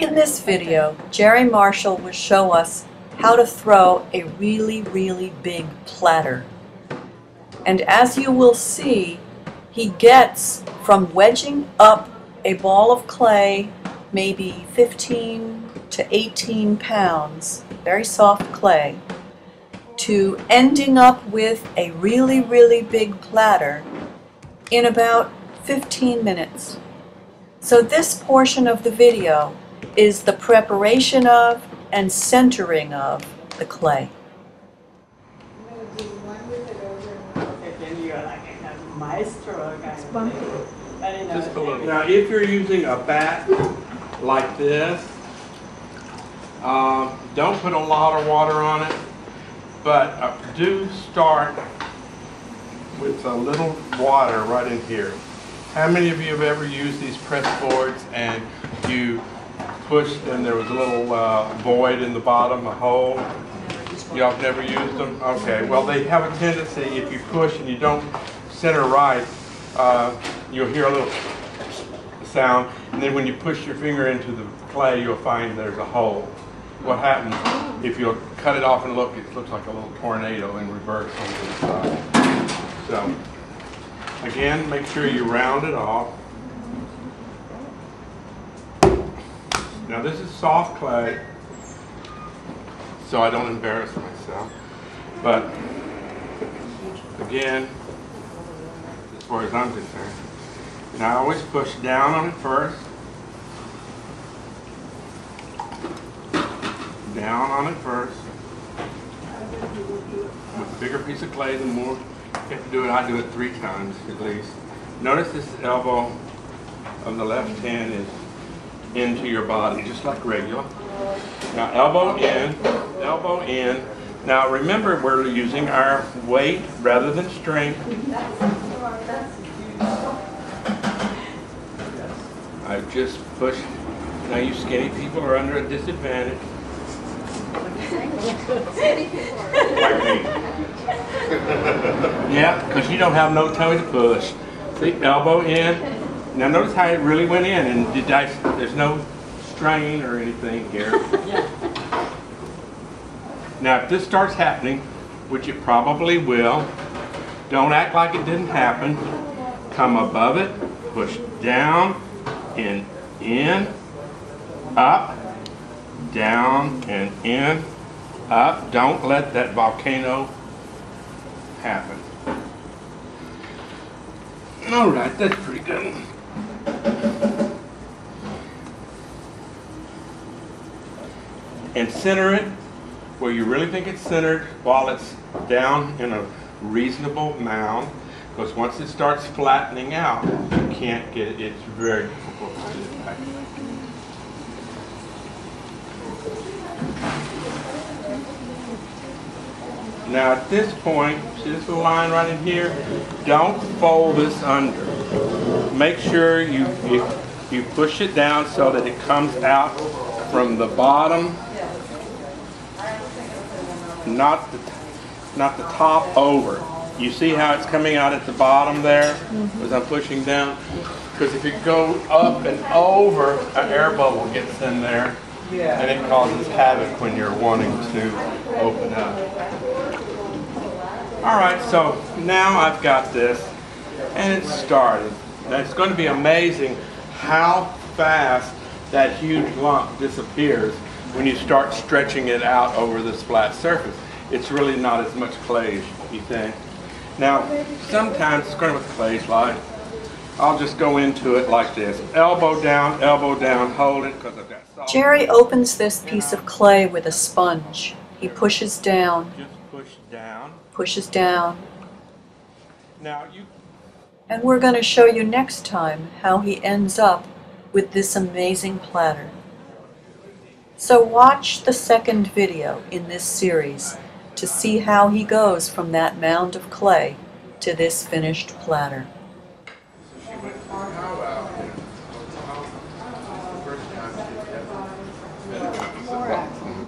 In this video, Jerry Marshall will show us how to throw a really, really big platter. And as you will see, he gets from wedging up a ball of clay, maybe 15 to 18 pounds, very soft clay, to ending up with a really, really big platter in about 15 minutes. So this portion of the video is the preparation of and centering of the clay. I'm going to do one with it over and then you're like a maestro kind of thing. Now if you're using a bat like this, don't put a lot of water on it, but do start with a little water right in here. How many of you have ever used these press boards and you pushed and there was a little void in the bottom, a hole? Y'all have never used them? Okay, well they have a tendency, if you push and you don't center right, you'll hear a little sound, and then when you push your finger into the clay you'll find there's a hole. What happens if you'll cut it off and look, it looks like a little tornado in reverse on the side. So, again, make sure you round it off. Now this is soft clay, so I don't embarrass myself. But again, as far as I'm concerned, and I always push down on it first, down on it first. With a bigger piece of clay, the more. If you do it, I do it 3 times at least. Notice this elbow of the left hand is into your body, just like regular. Now elbow in, elbow in. Now remember, we're using our weight rather than strength. I just pushed. Now you skinny people are under a disadvantage. Yeah, because you don't have no toe to push. See, elbow in. Now notice how it really went in, and there's no strain or anything here. Now if this starts happening, which it probably will, don't act like it didn't happen. Come above it, push down, and in, up, down, and in, up. Don't let that volcano happen. All right, that's pretty good. And center it where you really think it's centered while it's down in a reasonable mound, because once it starts flattening out, you can't get it. It's very difficult to do that. Now at this point, see this little line right in here? Don't fold this under. Make sure you push it down so that it comes out from the bottom, not the top over. You see how it's coming out at the bottom there, as I'm pushing down? Because if you go up and over, an air bubble gets in there, and it causes havoc when you're wanting to open up. Alright, so now I've got this, and it's started. Now it's going to be amazing how fast that huge lump disappears when you start stretching it out over this flat surface. It's really not as much clay as you think. Now, sometimes, starting with clay slide, I'll just go into it like this. Elbow down, hold it, because I've got solid. Jerry opens this piece of clay with a sponge. He pushes down. Pushes down. Now and we're going to show you next time how he ends up with this amazing platter. So watch the second video in this series to see how he goes from that mound of clay to this finished platter.